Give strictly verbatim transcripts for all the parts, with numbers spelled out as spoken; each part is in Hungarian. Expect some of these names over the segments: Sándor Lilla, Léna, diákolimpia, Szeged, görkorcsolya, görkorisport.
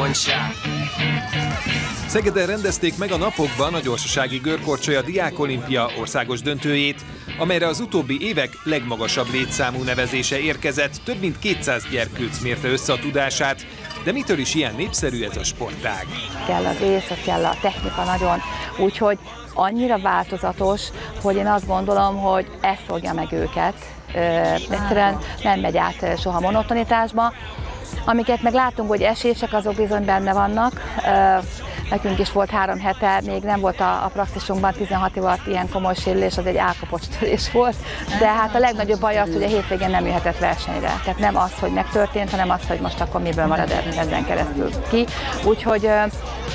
one shot. Szegeden rendezték meg a napokban a gyorsasági görkorcsolya diákolimpia országos döntőjét, amelyre az utóbbi évek legmagasabb létszámú nevezése érkezett, több mint kétszáz gyerkőc mérte össze a tudását, de mitől is ilyen népszerű ez a sportág? Kell az ész, kell a technika nagyon, úgyhogy annyira változatos, hogy én azt gondolom, hogy ez fogja meg őket. Egyszerűen nem megy át soha monotonitásba. Amiket meg látunk, hogy esélyesek, azok bizony benne vannak. Nekünk is volt három hete, még nem volt a, a praxisunkban tizenhat év alatt ilyen komoly sérülés, az egy állkapocstörés volt, de hát a legnagyobb baj az, hogy a hétvégén nem jöhetett versenyre. Tehát nem az, hogy megtörtént, hanem az, hogy most akkor miből marad ezen keresztül ki. Úgyhogy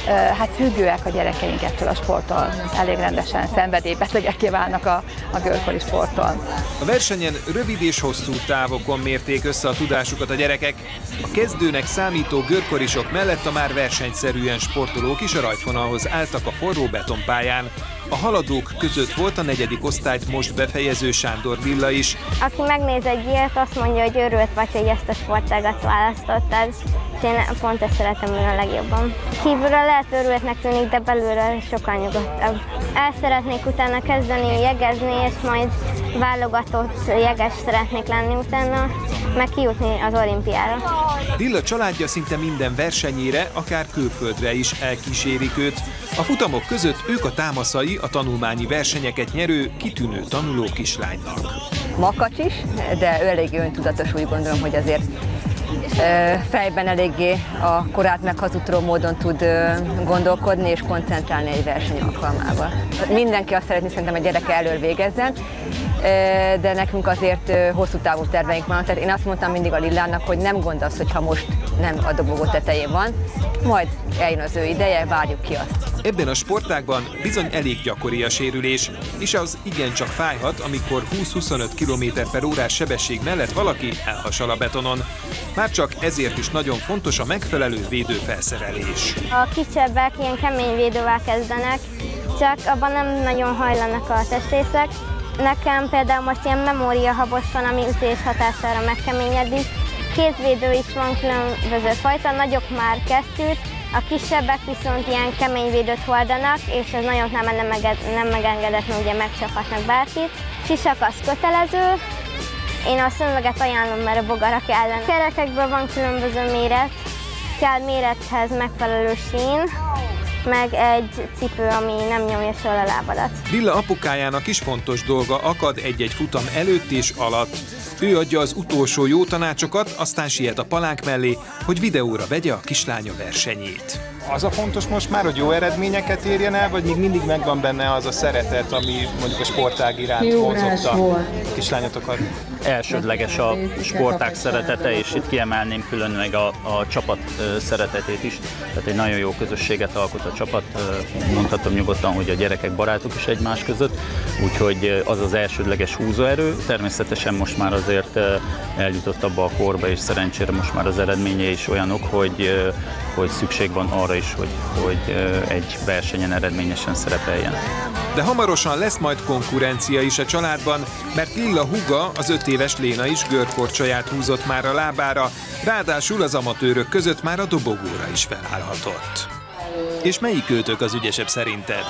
hát függőek a gyerekeink ettől a sporttól, elég rendesen szenvedélybetegekké válnak a, a görkori sporttól. A versenyen rövid és hosszú távokon mérték össze a tudásukat a gyerekek. A kezdőnek számító görkorisok mellett a már versenyszerűen sportolók is a rajtvonalhoz álltak a forró betonpályán. A haladók között volt a negyedik osztályt most befejező Sándor Lilla is. Aki megnéz egy ilyet, azt mondja, hogy örült vagy, hogy ezt a sportágat választottad. Én pont ezt szeretem a legjobban. Kívülről lehet örültnek tűnik, de belülről sokkal nyugodtabb. El szeretnék utána kezdeni jegezni, és majd válogatott jeges szeretnék lenni utána, meg kijutni az olimpiára. Lilla családja szinte minden versenyére, akár külföldre is elkísérik őt. A futamok között ők a támaszai a tanulmányi versenyeket nyerő, kitűnő tanuló kislánynak. Makacs is, de ő eléggé öntudatos, úgy gondolom, hogy azért fejben eléggé a korát meghazudtó módon tud gondolkodni és koncentrálni egy verseny alkalmával. Mindenki azt szeretné, szerintem a gyereke elől végezzen, de nekünk azért hosszú távú terveink vannak. Tehát én azt mondtam mindig a Lillának, hogy nem gond az, hogyha most nem a dobogó tetején van, majd eljön az ő ideje, várjuk ki azt. Ebben a sportágban bizony elég gyakori a sérülés, és az igencsak fájhat, amikor húsz-huszonöt kilométer per órás sebesség mellett valaki elhasal a betonon. Már csak ezért is nagyon fontos a megfelelő védőfelszerelés. A kisebbek ilyen kemény védővel kezdenek, csak abban nem nagyon hajlanak a testrészek. Nekem például most ilyen memóriahabos van, ami ütés hatására megkeményedik. Kézvédő is van különböző fajta, nagyok már kesztyűt, a kisebbek viszont ilyen kemény védőt hordanak, és ez nagyoknál már nem, mege nem megengedett, mert ugye megcsaphatnak bárkit. Sisak az kötelező. Én a szöveget ajánlom, mert a bogarak ellen. Kerekekből van különböző méret, kell mérethez megfelelő sín, meg egy cipő, ami nem nyomja föl a lábadat. Lilla apukájának is fontos dolga akad egy-egy futam előtt és alatt. Ő adja az utolsó jó tanácsokat, aztán siet a palánk mellé, hogy videóra vegye a kislánya versenyét. Az a fontos most már, hogy jó eredményeket érjen el, vagy még mindig megvan benne az a szeretet, ami mondjuk a sportág iránt vonzotta a kislányotokat? Elsődleges a sportág szeretete, és itt kiemelném külön meg a, a csapat szeretetét is. Tehát egy nagyon jó közösséget alkot a csapat. Mondhatom nyugodtan, hogy a gyerekek barátok is egymás között, úgyhogy az az elsődleges húzóerő. Természetesen most már azért eljutott abba a korba, és szerencsére most már az eredménye is olyanok, hogy, hogy szükség van arra is, hogy, hogy egy versenyen eredményesen szerepeljen. De hamarosan lesz majd konkurencia is a családban, mert Lilla húga, az öt éves Léna is görkorcsolyát húzott már a lábára, ráadásul az amatőrök között már a dobogóra is felállhatott. És melyik őtök az ügyesebb szerinted?